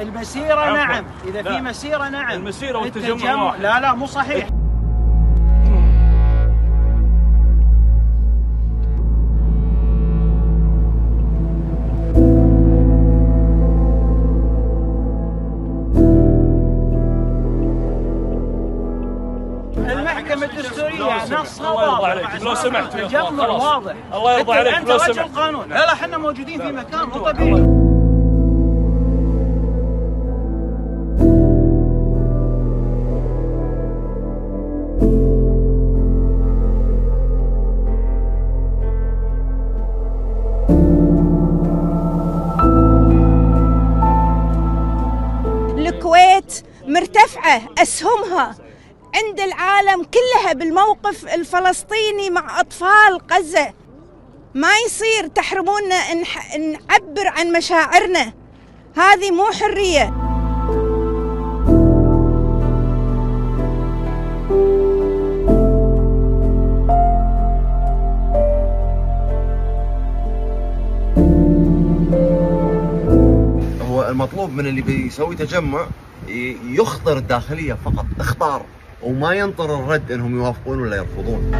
المسيرة عمفر. نعم إذا لا. في مسيرة نعم المسيرة والتجمع واحد. لا لا مو صحيح. المحكمة الدستورية نصها واضح، لو سمحت التجمع واضح، الله يرضى عليك لو سمحت. أنت رجل قانون. لا لا احنا موجودين في مكان مو طبيعي. الكويت مرتفعة أسهمها عند العالم كلها بالموقف الفلسطيني مع أطفال غزة. ما يصير تحرمونا نعبر عن مشاعرنا، هذه مو حرية. المطلوب من اللي بيسوي تجمع يخطر الداخلية فقط، اخطار، وما ينطر الرد انهم يوافقون ولا يرفضون.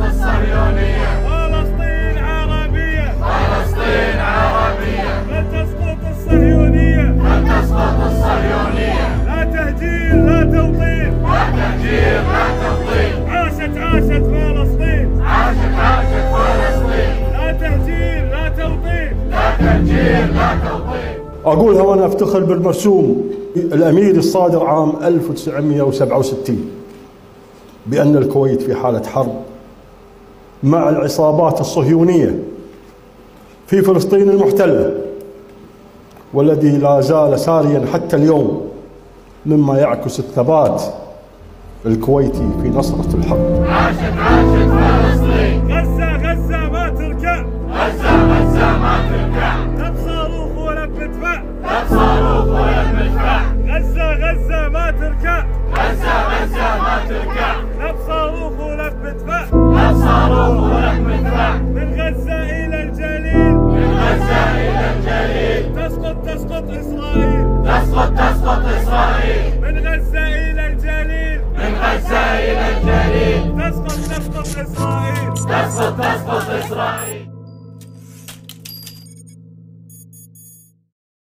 الصهيونية فلسطين عربية، فلسطين عربية، لا تسقط الصهيونية، لا تسقط الصهيونية، لا تهجير لا توطين، لا تهجير لا توطين، عاشت عاشت فلسطين، عاشت عاشت فلسطين، لا تهجير لا توطين، لا تهجير لا توطين. أقولها وأنا أفتخر بالمرسوم الأمير الصادر عام 1967 بأن الكويت في حالة حرب مع العصابات الصهيونية في فلسطين المحتلة، والذي لا زال ساريا حتى اليوم، مما يعكس الثبات الكويتي في نصرة الحرب. عاشت عاشت فلسطين، غزة غزة ما تركع، غزة غزة ما تركع، لا تصاروخ ولا مدفع، غزة غزة ما تركع، غزة غزة ما تركع، لا بصاروخ ولا مدفع، لا بصاروخ ولا مدفع، من غزة إلى الجليل، من غزة إلى الجليل، تسقط تسقط إسرائيل، تسقط تسقط إسرائيل، من غزة إلى الجليل، من غزة إلى الجليل، تسقط تسقط إسرائيل، تسقط تسقط إسرائيل.